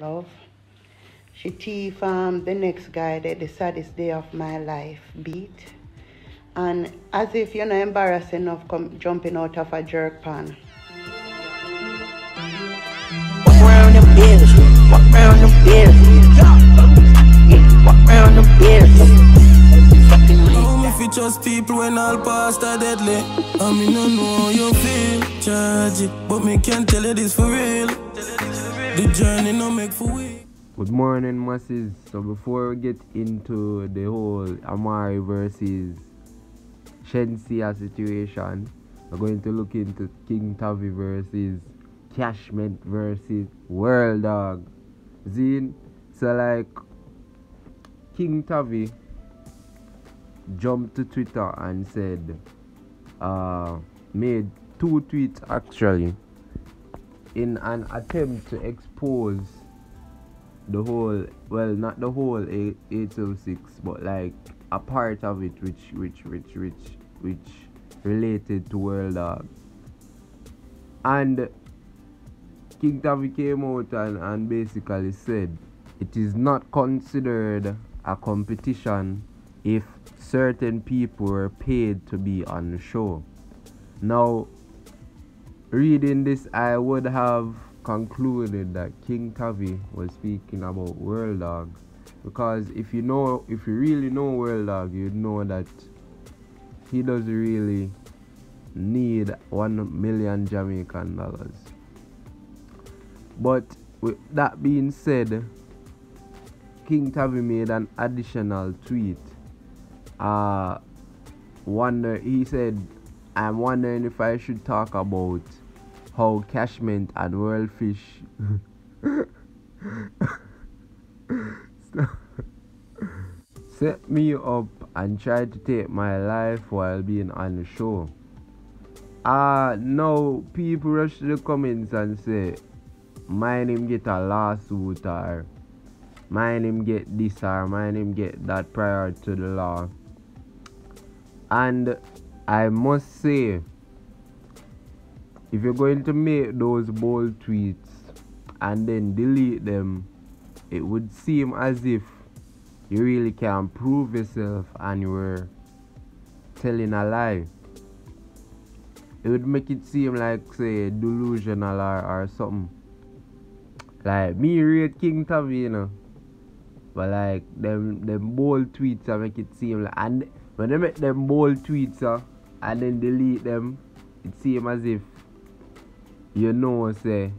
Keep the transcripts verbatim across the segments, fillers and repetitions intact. Love. She teeth um, the next guy that the saddest day of my life beat. And as if you're not embarrassed enough come jumping out of a jerk pan. Walk around the bills, walk around the bills, yeah, walk around the bills. How me fi trust people when all past are deadly? I mean, I know you feel tragic, but me can't tell you this for real. The journey no make for we. Good morning, masses. So before we get into the whole Amari versus Shenseea situation, we're going to look into Kyng Tavii versus Cashment versus World Dawg. Zine, so like Kyng Tavii jumped to Twitter and said, uh, made two tweets actually, in an attempt to expose the whole, well, not the whole eight oh six, but like a part of it which which which which which related to World Dawg. And Kyng Tavii came out and, and basically said it is not considered a competition if certain people were paid to be on the show. Now, reading this, I would have concluded that Kyng Tavii was speaking about World Dawg, because if you know, if you really know World Dawg, you know that he doesn't really need one million Jamaican dollars. But with that being said, Kyng Tavii made an additional tweet. Uh, wonder he said, I'm wondering if I should talk about how Cashment and World Fish set me up and tried to take my life while being on the show. Uh, now people rush to the comments and say, my name get a lawsuit, or my name get this, or my name get that prior to the law. And I must say, if you're going to make those bold tweets and then delete them, it would seem as if you really can't prove yourself and you were telling a lie. It would make it seem like, say, delusional or, or something. Like, me rate Kyng Tavii, you know. But like, them, them bold tweets uh, make it seem like, and when they make them bold tweets uh, and then delete them, it seems as if you know, say,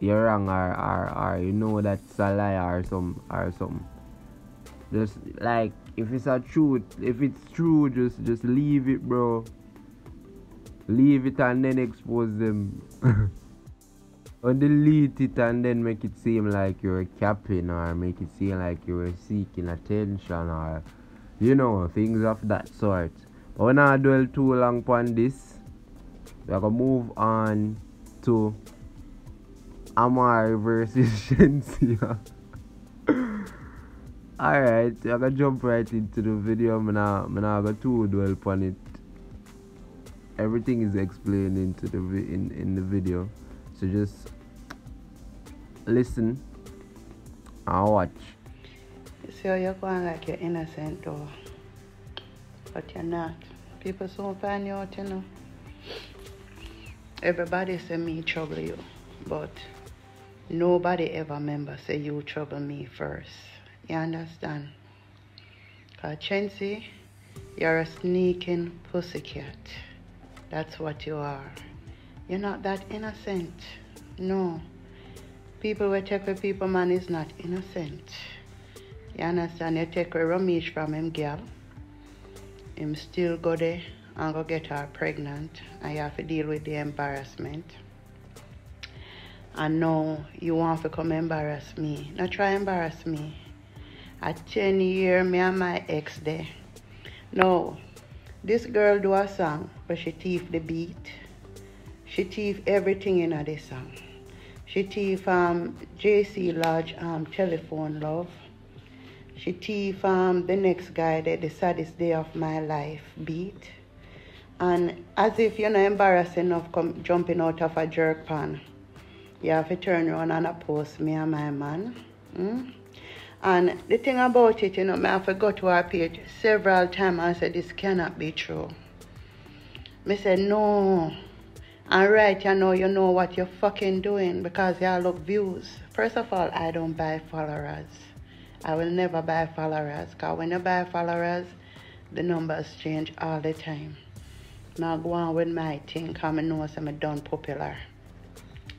you're wrong, or, or, or you know that's a lie or some or something. Just like, if it's a truth, if it's true, just just leave it, bro. Leave it and then expose them. Or delete it and then make it seem like you're capping, or make it seem like you're seeking attention, or, you know, things of that sort. But we're not dwell too long upon this. We're gonna move on to Amari versus Shenseea. Alright, we're gonna jump right into the video. I'm not gonna too dwell upon it. Everything is explained into the in, in the video. So just listen and watch. So you're going like you're innocent though, but you're not. People soon find you out, you know. Everybody say me trouble you, but nobody ever remember say you trouble me first. You understand? Cause Shenseea, you're a sneaking pussycat. That's what you are. You're not that innocent. No. People will take a people man is not innocent. You understand? You take a rummage from him girl, him still go there and go get her pregnant, and you have to deal with the embarrassment. And now you want to come embarrass me. Now try embarrass me. At ten years, me and my ex there. Now, this girl do a song, but she thief the beat. She thief everything in her this song. She thief um, J C Lodge um, telephone love. She thief um, the next guy that the saddest day of my life beat. And as if you're not embarrassed enough come jumping out of a jerk pan. you have to turn around and I post me and my man. Mm? And the thing about it, you know, I forgot to our page several times and said, this cannot be true. I said, no. And right, you know, you know what you're fucking doing because y'all look views. First of all, I don't buy followers. I will never buy followers because when you buy followers, the numbers change all the time. Now go on with my thing because I know I'm done popular.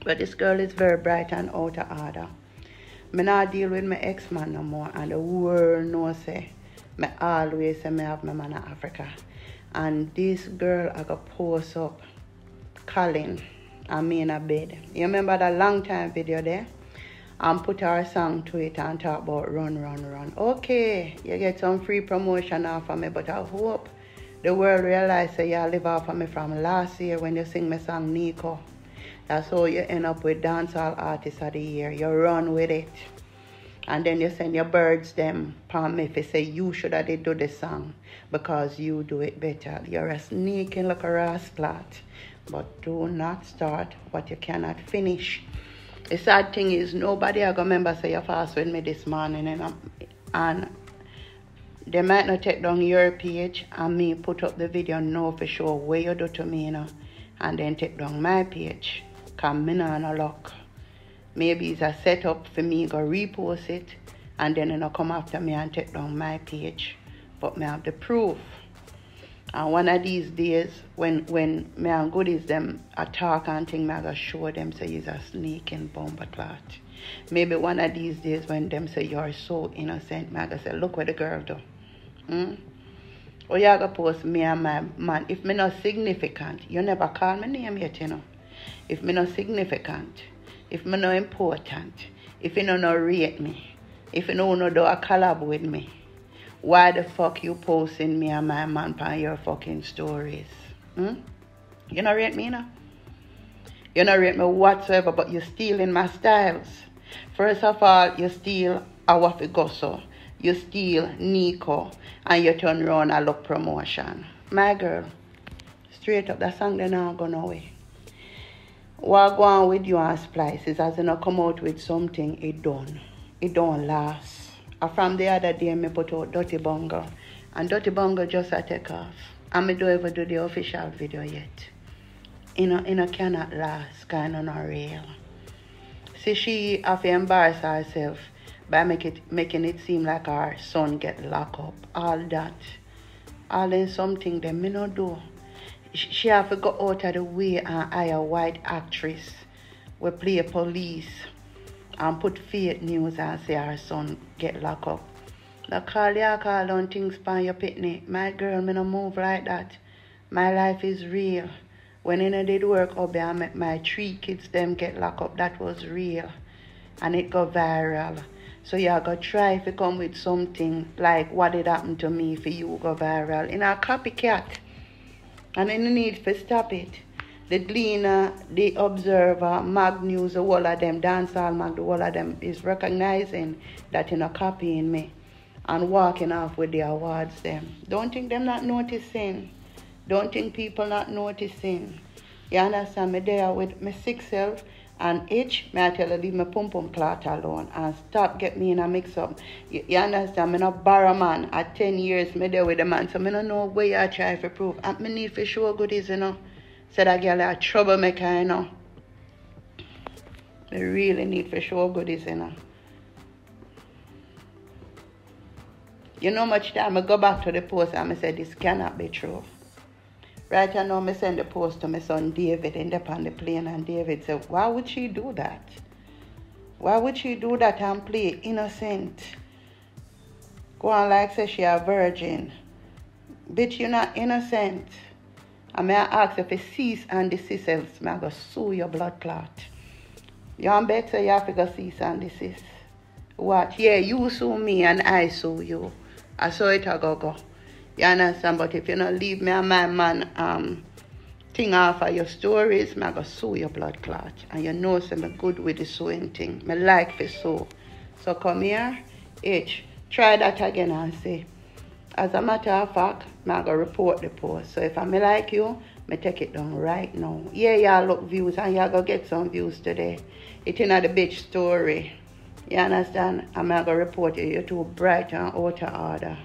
But this girl is very bright and out of order. I not deal with my ex-man no more, and the world knows it. I always say I have my man in Africa. And this girl, I got post up, calling, and me in a bed. You remember that long time video there? And put our song to it and talk about run, run, run. Okay, you get some free promotion off of me, but I hope the world realizes that you live off of me from last year when you sing my song, Nico. That's how you end up with Dancehall Artist of the Year. You run with it. And then you send your birds them palm if you say you should have did do the song because you do it better. You're a sneaking like a rascal. But do not start what you cannot finish. The sad thing is nobody I remember say you fast with me this morning and, I'm, and they might not take down your page and me put up the video now for sure what you do to me, you know, and then take down my page. Come in on a lock. Maybe it's a setup for me go repost it and then it'll come after me and take down my page. But me have the proof. And one of these days when when me and goodies them a talk and thing, me I show them say he's a sneaking bomber clot. Maybe one of these days when them say you're so innocent, me I say, look what the girl do. Hmm? Or you go post me and my man. If me not significant, you never call my name yet, you know. If me not significant, if me not important, if you don't rate me, if you don't do a collab with me, why the fuck you posting me and my man on your fucking stories? Hmm? You don't rate me, you know? You don't rate me whatsoever, but you're stealing my styles. First of all, you steal our figoso. You steal Nico and you turn around and look promotion. My girl, straight up, that song they're not going away. What go on with you and splices as you know come out with something, it don't. It don't last. And from the other day, I put out Dirty Bongo. And Dirty Bongo just a take off. And I don't even do the official video yet. You know, you know cannot last, kind of not real. See, she have to embarrass herself by make it, making it seem like our son get locked up. All that. All in something that me no do. She, she have to go out of the way and hire a white actress. We play police and put fake news and say our son get locked up. Like call you call on things pan your picnic. My girl, me no move like that. My life is real. When I did work up there, I met my three kids them get locked up. That was real. And it got viral. So you gotta try if you come with something like what did happen to me for you go viral. In a copycat. And in the need for stop it. The Gleaner, The Observer, Mag News, the whole of them, Dancehall Mag, the whole of them is recognizing that you're not copying me and walking off with the awards them. Don't think them not noticing. Don't think people not noticing. You understand me there with my sick self. And each, may I tell you, leave my pum pum clot alone and stop get me in a mix up. You, you understand? I'm not borrow man at ten years, me there with the man. So I don't know where I try to prove. And I need for sure goodies, you know. So that girl a troublemaker, you know. I really need for sure goodies, you know. You know much time I go back to the post and I say, this cannot be true. Right now, I send the post to my son David, end up on the plane, and David said, why would she do that? Why would she do that and play innocent? Go on like say she a virgin. Bitch, you're not innocent. And I ask if you cease and desist else, I go sue your blood clot. You don't bet say you have to go cease and desist. What? Yeah, you sue me and I sue you. I saw it a go go. You understand? But if you don't leave me and my man um, thing off of your stories, I'm going to sue your blood clot. And you know so I'm good with the sewing thing. I like to sew. So come here, H, try that again and say, as a matter of fact, I'm going to report the post. So if I like you, I take it down right now. Yeah, y'all look views and y'all go get some views today. It's not a bitch story. You understand? I'm not going to report you. You're too bright and out of order.